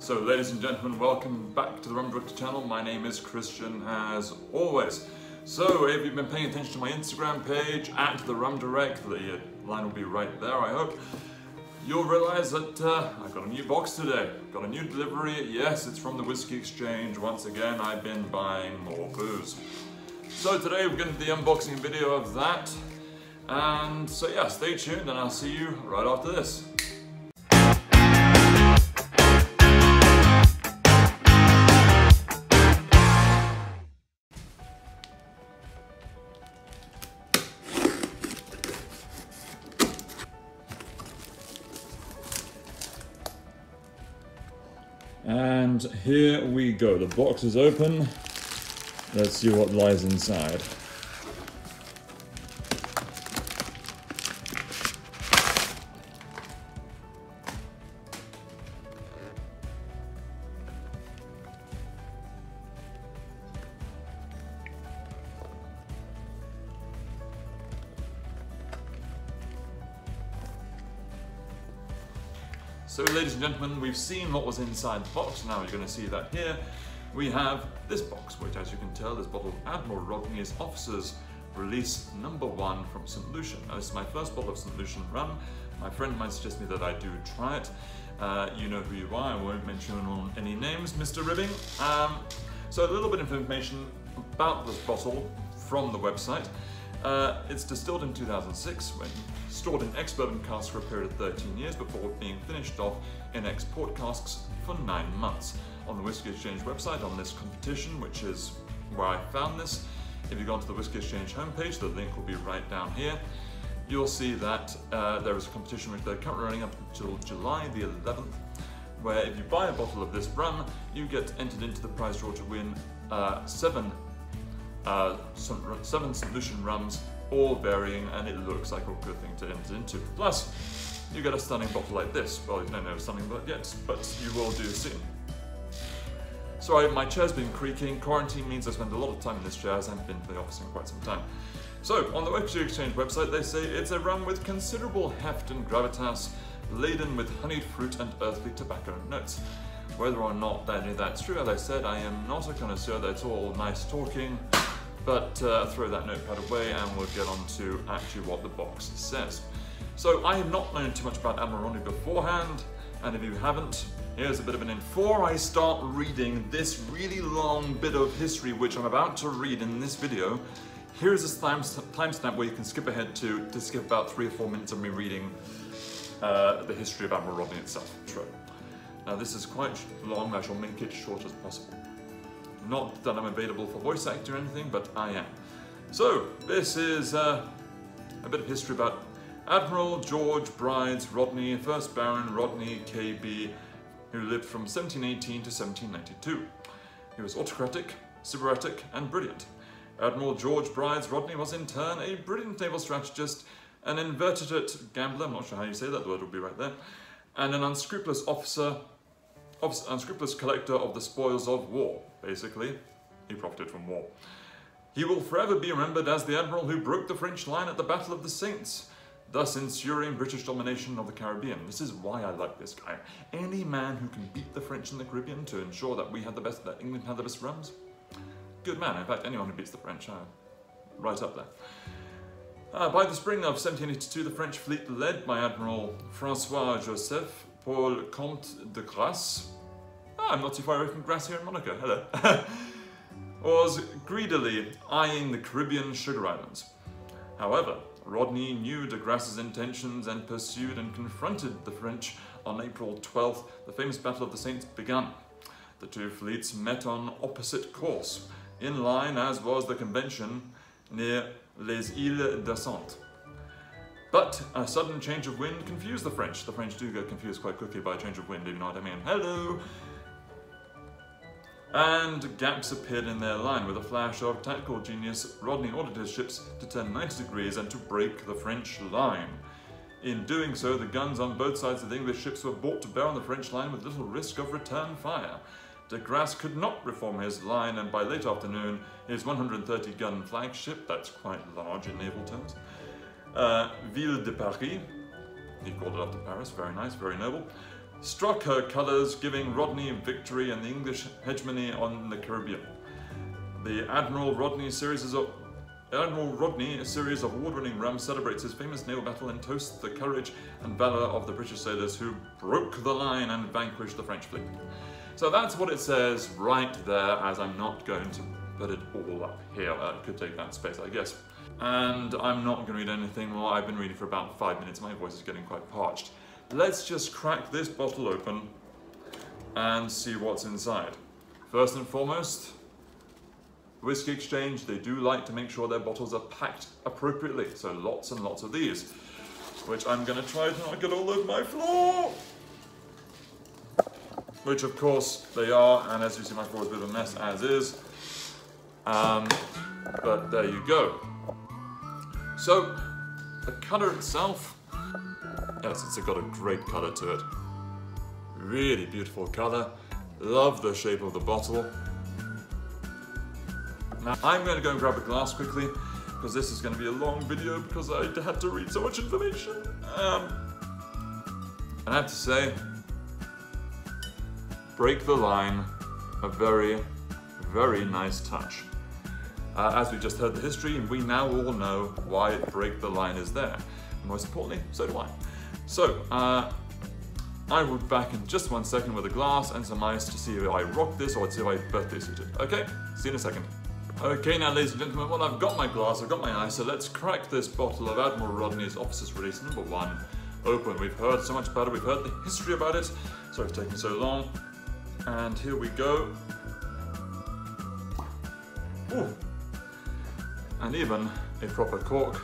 So ladies and gentlemen, welcome back to the Rum Direct channel. My name is Christian, as always. So if you've been paying attention to my Instagram page, at the Rum Direct, the line will be right there, I hope. You'll realize that I've got a new box today. Got a new delivery. Yes, it's from the Whisky Exchange. Once again, I've been buying more booze. So today we're going to do the unboxing video of that. And so yeah, stay tuned and I'll see you right after this. And here we go, the box is open. Let's see what lies inside. So ladies and gentlemen, we've seen what was inside the box, now you're going to see that here. We have this box, which as you can tell, this bottle of Admiral Rodney's Officers Release #1 from St. Lucian. Now, this is my first bottle of St. Lucian rum. My friend might suggest me that I do try it. You know who you are, I won't mention any names, Mr. Ribbing. So a little bit of information about this bottle from the website. It's distilled in 2006, when stored in ex-bourbon casks for a period of 13 years before being finished off in ex-port casks for 9 months. On the Whisky Exchange website, on this competition, which is where I found this, if you go onto the Whisky Exchange homepage, the link will be right down here, you'll see that there is a competition which they're currently running up until July the 11th, where if you buy a bottle of this rum, you get entered into the prize draw to win seven St. Lucian rums, all varying, and it looks like a good thing to enter into. Plus, you get a stunning bottle like this. Well, you don't know something like yet, but you will do soon. Sorry, my chair's been creaking. Quarantine means I spend a lot of time in this chair, as I haven't been to the office in quite some time. So, on the Whisky Exchange website, they say it's a rum with considerable heft and gravitas, laden with honeyed fruit and earthly tobacco notes. Whether or not that's true, as I said, I am not a connoisseur. That's all nice talking, but throw that notepad away and we'll get on to actually what the box says. So I have not known too much about Admiral Rodney beforehand, and if you haven't, here's a bit of an info. Before I start reading this really long bit of history, which I'm about to read in this video, here's a timestamp where you can skip ahead to skip about 3 or 4 minutes of me reading the history of Admiral Rodney itself. True. Now this is quite long, I shall make it short as possible. Not that I'm available for voice acting or anything, but I am. So, this is a bit of history about Admiral George Brydges Rodney, 1st Baron Rodney KB, who lived from 1718 to 1792. He was autocratic, sybaritic, and brilliant. Admiral George Brydges Rodney was in turn a brilliant naval strategist, an inveterate gambler, I'm not sure how you say that, the word will be right there, and an unscrupulous unscrupulous collector of the spoils of war. Basically, he profited from war. He will forever be remembered as the admiral who broke the French line at the Battle of the Saints, thus ensuring British domination of the Caribbean. This is why I like this guy. Any man who can beat the French in the Caribbean to ensure that we had the best, that England had the best rums, good man. In fact, anyone who beats the French, right up there. By the spring of 1782, the French fleet, led by Admiral François-Joseph Paul Comte de Grasse, I'm not too far away from Grasse here in Monaco, hello, was greedily eyeing the Caribbean sugar islands. However, Rodney knew de Grasse's intentions and pursued and confronted the French. On April 12th, the famous Battle of the Saints began. The two fleets met on opposite course, in line as was the convention, near les Îles de Saintes. But a sudden change of wind confused the French. The French do get confused quite quickly by a change of wind, if you know what I mean. Hello! And gaps appeared in their line. With a flash of tactical genius, Rodney ordered his ships to turn 90 degrees and to break the French line. In doing so, the guns on both sides of the English ships were brought to bear on the French line with little risk of return fire. De Grasse could not reform his line, and by late afternoon, his 130-gun flagship, that's quite large in naval terms, Ville de Paris, he called it after Paris, very nice, very noble, struck her colours, giving Rodney victory and the English hegemony on the Caribbean. The Admiral Rodney, a series of award-winning rums, celebrates his famous naval battle and toasts the courage and valour of the British sailors who broke the line and vanquished the French fleet. So that's what it says right there, as I'm not going to put it all up here. It could take that space, I guess. And I'm not going to read anything more. I've been reading for about 5 minutes. My voice is getting quite parched. Let's just crack this bottle open and see what's inside. First and foremost, Whisky Exchange, they do like to make sure their bottles are packed appropriately, so lots and lots of these, which I'm going to try to not get all over my floor, which of course they are, and as you see my floor is a bit of a mess as is, but there you go. So the colour itself, yes, it's got a great colour to it, really beautiful colour, love the shape of the bottle. Now, I'm going to go and grab a glass quickly, because this is going to be a long video, because I had to read so much information. And I have to say, break the line, a very, very nice touch. As we just heard the history, we now all know why break the line is there. And most importantly, so do I. So, I will be back in just 1 second with a glass and some ice to see if I rock this or to see if I birthday suit it. Okay, see you in a second. Okay, now ladies and gentlemen, well, I've got my glass, I've got my ice, so let's crack this bottle of Admiral Rodney's Officers Release #1 open. We've heard so much about it, we've heard the history about it, sorry for taking so long. And here we go. Ooh. And even a proper cork,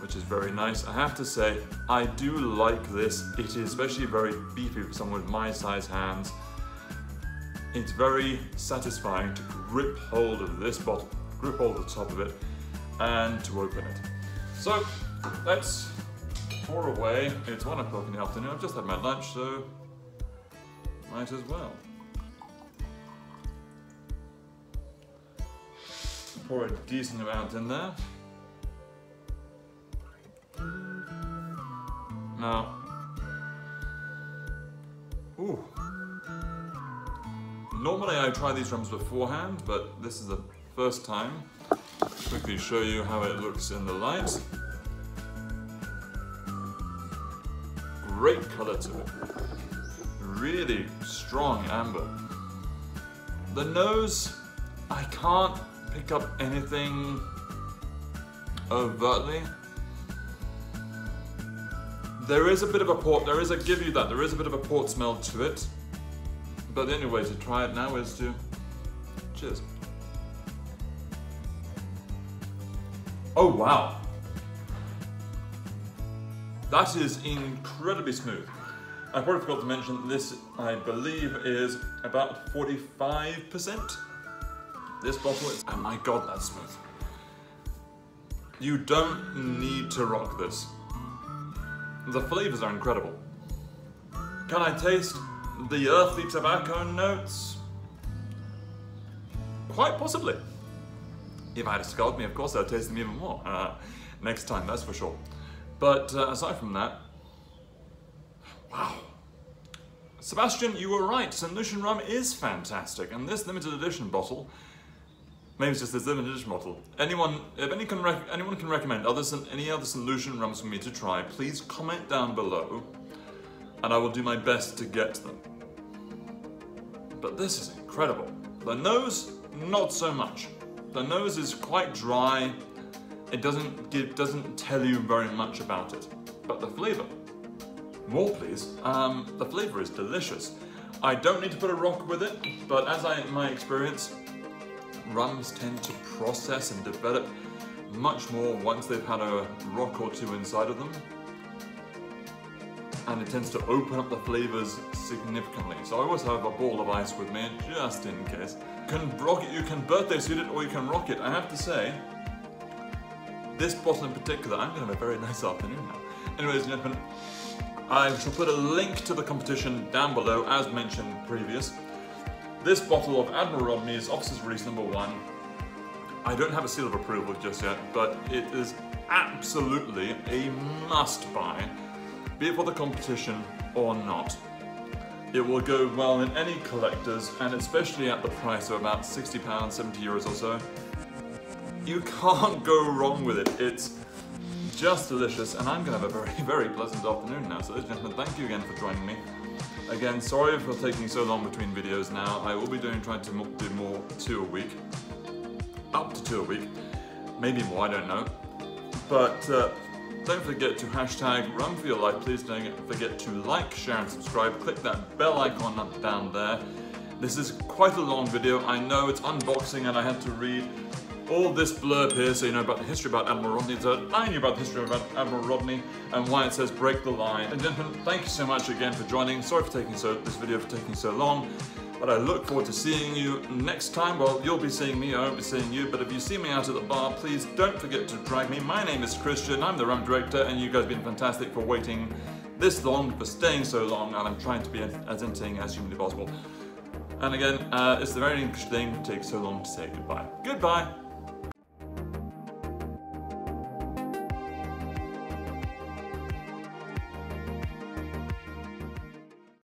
which is very nice. I have to say, I do like this. It is especially very beefy for someone with my size hands. It's very satisfying to grip hold of this bottle, grip hold of the top of it, and to open it. So, let's pour away. It's 1 o'clock in the afternoon. I've just had my lunch, so might as well. Pour a decent amount in there. Now, ooh. Normally I try these rums beforehand, but this is the first time. I'll quickly show you how it looks in the light. Great colour to it. Really strong amber. The nose, I can't pick up anything overtly. There is a bit of a port, there is a bit of a port smell to it. But the only way to try it now is to... Cheers. Oh wow! That is incredibly smooth. I probably forgot to mention that this, I believe, is about 45%. This bottle is... Oh my god, that's smooth. You don't need to rock this. The flavours are incredible. Can I taste the earthy tobacco notes? Quite possibly. If I had scolded me, of course, I'd taste them even more next time, that's for sure. But aside from that, wow. Sebastian, you were right. St. Lucian rum is fantastic, and this limited edition bottle, maybe it's just this limited edition bottle. If anyone can recommend any other St. Lucian rums for me to try, please comment down below, and I will do my best to get them. But this is incredible. The nose, not so much. The nose is quite dry. It doesn't tell you very much about it. But the flavour, more please. The flavour is delicious. I don't need to put a rock with it, but as in my experience, rums tend to process and develop much more once they've had a rock or two inside of them. And it tends to open up the flavours significantly. So I always have a ball of ice with me, just in case. You can birthday suit it or you can rock it. I have to say, this bottle in particular, I'm going to have a very nice afternoon now. Anyways, gentlemen, I shall put a link to the competition down below, as mentioned previous. This bottle of Admiral Rodney's Officers Release #1. I don't have a seal of approval just yet, but it is absolutely a must-buy. Be it for the competition, or not. It will go well in any collectors, and especially at the price of about £60, 70 euros or so. You can't go wrong with it. It's just delicious, and I'm going to have a very, very pleasant afternoon now. So ladies and gentlemen, thank you again for joining me. Again, sorry for taking so long between videos now. I will be trying to do more, up to two a week, maybe more, I don't know. But don't forget to hashtag Rum For Your Life. Please don't forget to like, share and subscribe. Click that bell icon up down there. This is quite a long video. I know it's unboxing and I had to read all this blurb here so you know about the history about Admiral Rodney. So I knew about the history about Admiral Rodney and why it says break the line. And gentlemen, thank you so much again for joining. Sorry for this video taking so long. But I look forward to seeing you next time. Well, you'll be seeing me, I won't be seeing you, but if you see me out at the bar, please don't forget to drag me. My name is Christian, I'm the Rum Director, and you guys have been fantastic for waiting this long, for staying so long, and I'm trying to be as entertaining as humanly possible. And again, it's the very English thing to take so long to say goodbye. Goodbye!